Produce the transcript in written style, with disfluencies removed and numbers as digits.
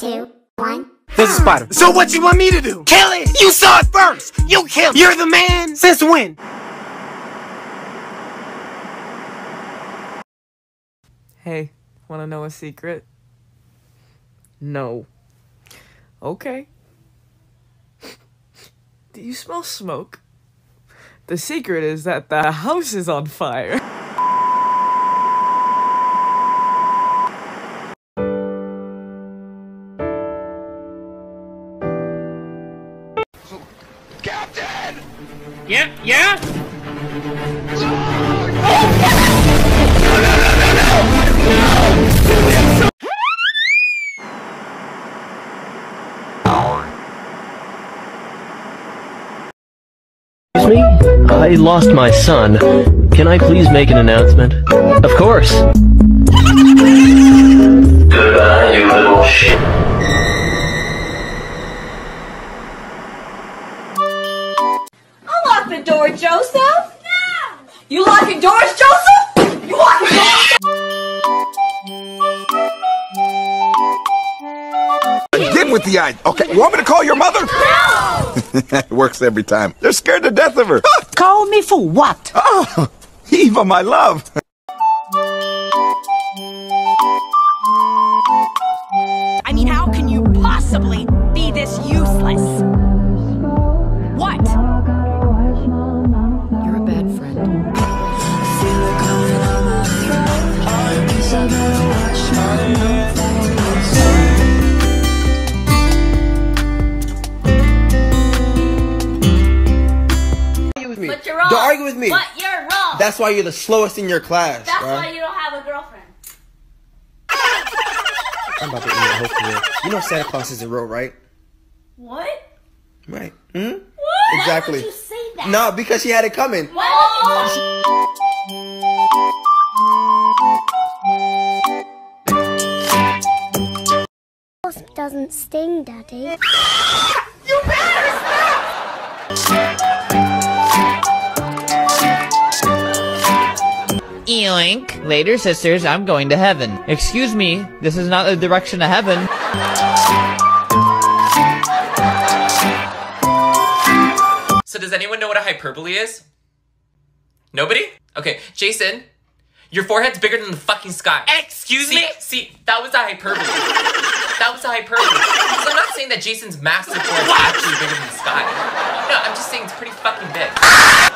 3, 2, 1. There's a spider. So what you want me to do? Kill it! You saw it first! You killed it! You're the man! Since when? Hey, wanna know a secret? No. Okay. Do you smell smoke? The secret is that the house is on fire. Captain! Yeah? Yeah? No! No! No! No! No! No! No! Excuse me? I lost my son. Can I please make an announcement? Of course! Goodbye, you little shit. Door, Joseph? No! You locking doors, Joseph? You locking doors? Get with the eye. Okay, you want me to call your mother? No! It works every time. They're scared to death of her. Call me for what? Oh, Eva, my love. I mean, how can you possibly be this useless? What? But you're wrong. Don't argue with me. But you're wrong. That's why you're the slowest in your class. That's why you don't have a girlfriend. I'm about to eat a whole career. You know Santa Claus isn't real, right? What? Right. Hmm? What? Exactly. Why would you say that? No, because she had it coming. What? It doesn't sting, Daddy. You better stop! Yoink. Later, sisters, I'm going to heaven. Excuse me, this is not the direction to heaven. So does anyone know what a hyperbole is? Nobody? Okay, Jason, your forehead's bigger than the fucking sky. Excuse me? See, that was a hyperbole. That was a hyperbole. Because I'm not saying that Jason's massive forehead is actually bigger than the sky. No, I'm just saying it's pretty fucking big.